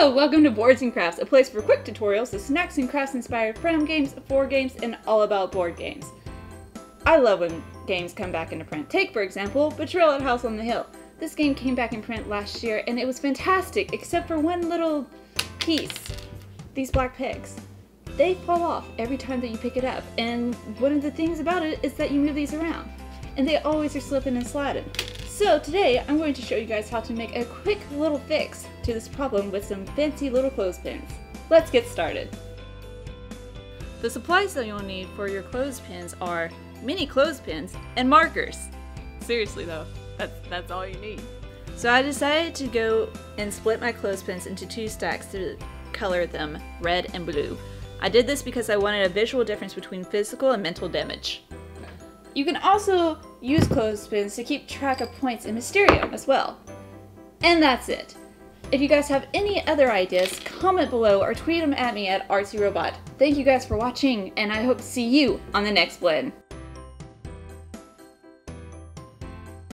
Hello, welcome to Boards and Crafts, a place for quick tutorials of snacks and crafts inspired from games, for games, and all about board games. I love when games come back into print. Take, for example, Betrayal at House on the Hill. This game came back in print last year and it was fantastic, except for one little piece. These black pigs. They fall off every time that you pick it up, and one of the things about it is that you move these around, and they always are slipping and sliding. So today, I'm going to show you guys how to make a quick little fix to this problem with some fancy little clothespins. Let's get started. The supplies that you'll need for your clothespins are mini clothespins and markers. Seriously though, that's all you need. So I decided to go and split my clothespins into two stacks to color them red and blue. I did this because I wanted a visual difference between physical and mental damage. You can also use clothespins to keep track of points in Mysterium as well. And that's it. If you guys have any other ideas, comment below or tweet them at me at Artsy_Robot. Thank you guys for watching, and I hope to see you on the next blend.